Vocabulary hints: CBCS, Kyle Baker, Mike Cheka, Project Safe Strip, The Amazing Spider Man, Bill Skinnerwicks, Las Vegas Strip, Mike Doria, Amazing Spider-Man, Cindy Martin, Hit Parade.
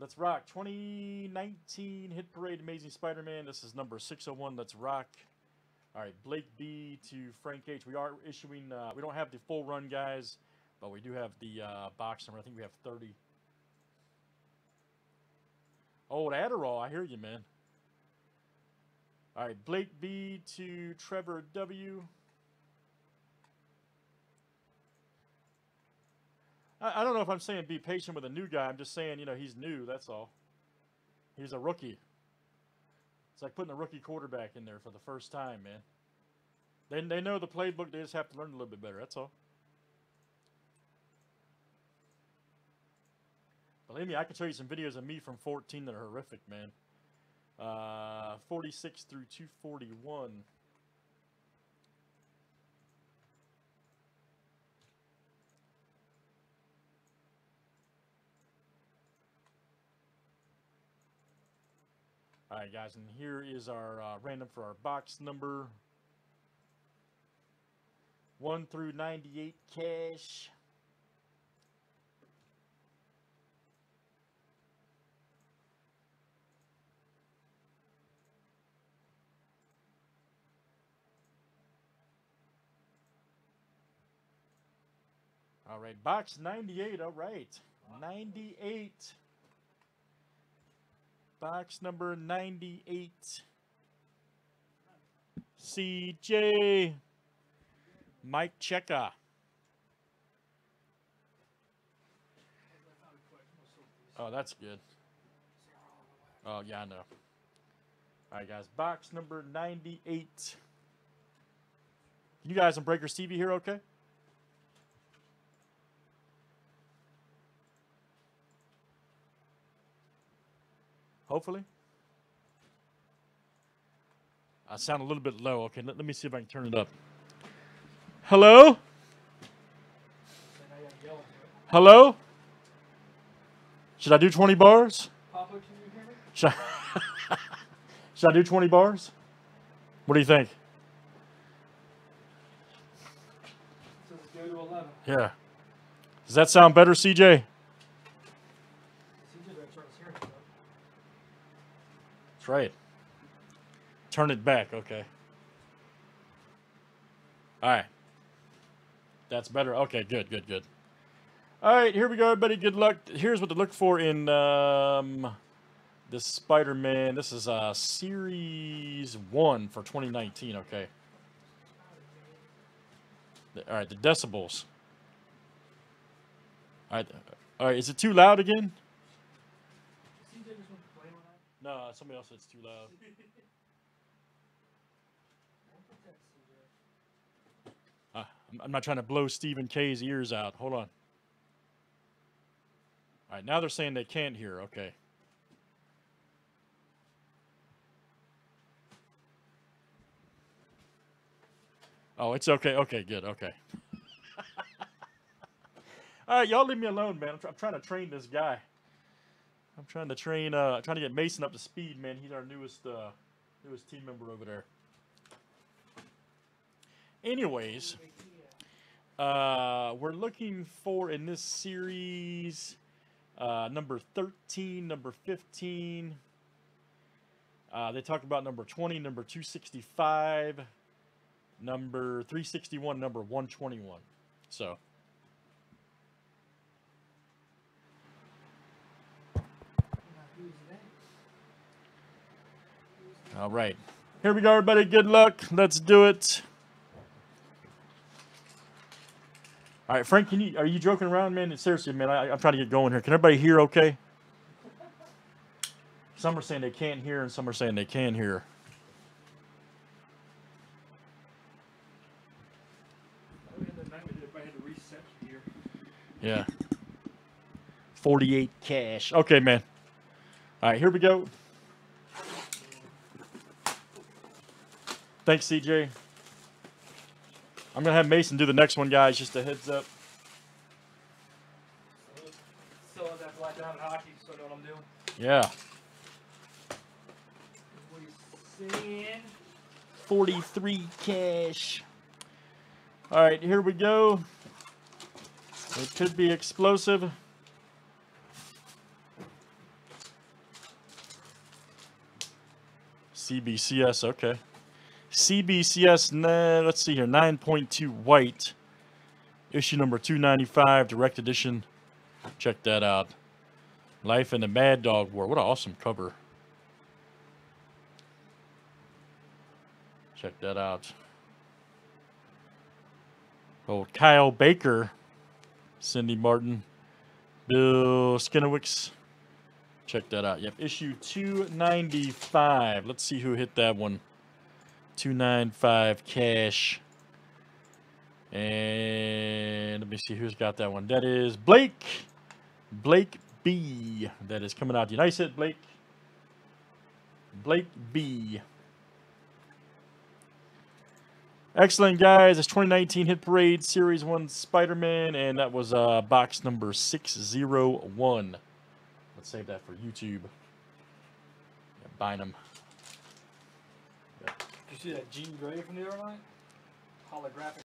Let's rock. 2019 Hit Parade Amazing Spider-Man. This is number 601. Let's rock. All right, Blake B to Frank H. We are issuing, we don't have the full run, guys, but we do have the box number. I think we have 30. Old Adderall, I hear you, man. All right, Blake B to Trevor W. I don't know if I'm saying be patient with a new guy. I'm just saying, you know, he's new, that's all. He's a rookie. It's like putting a rookie quarterback in there for the first time, man. They know the playbook. They just have to learn a little bit better, that's all. Believe me, I can show you some videos of me from 14 that are horrific, man. 46 through 241. All right, guys, and here is our random for our box number 1 through 98 cash. All right, box 98. All right, 98. Box number 98. CJ. Mike Cheka. Oh, that's good. Oh, yeah, I know. All right, guys. Box number 98. You guys on Breaker Stevie here, okay? Hopefully. I sound a little bit low. Okay, let me see if I can turn it up. Hello? Hello? Should I do 20 bars? Papa, can you hear me? Should I do 20 bars? What do you think? So let's go to 11. Yeah. Does that sound better, CJ? That's right. Turn it back. Okay. All right. That's better. Okay. Good. Good. Good. All right. Here we go, everybody. Good luck. Here's what to look for in this Spider-Man. This is Series 1 for 2019. Okay. All right. The decibels. All right. All right. Is it too loud again? No, somebody else said it's too loud. I'm not trying to blow Stephen K's ears out. Hold on. All right, now they're saying they can't hear. Okay. Oh, it's okay. Okay, good. Okay. All right, y'all leave me alone, man. I'm trying to train this guy. I'm trying to train, trying to get Mason up to speed, man. He's our newest team member over there. Anyways, we're looking for in this series number 13, number 15. They talk about number 20, number 265, number 361, number 121. So. All right. Here we go, everybody. Good luck. Let's do it. All right, Frank, are you joking around, man? Seriously, man, I'm trying to get going here. Can everybody hear okay? Some are saying they can't hear, and some are saying they can hear. Yeah. 48 cash. Okay, man. All right, here we go. Thanks, CJ. I'm going to have Mason do the next one, guys, just a heads up. Still in that Black Diamond hockey, so I know what I'm doing. Yeah. 43 cash. All right, here we go. It could be explosive. CBCS, okay. CBCS, let's see here, 9.2 white. Issue number 295, direct edition. Check that out. Life in the Mad Dog War. What an awesome cover. Check that out. Old Kyle Baker, Cindy Martin, Bill Skinnerwicks. Check that out. Yep, issue 295. Let's see who hit that one. 295 cash. And let me see who's got that one. That is Blake. Blake B. That is coming out. Nice hit, Blake. Blake B. Excellent, guys. It's 2019 Hit Parade Series 1 Spider-Man, and that was box number 601. Let's save that for YouTube. Yeah, Bynum. Yeah. Did you see that Jean Grey from the other night? Holographic.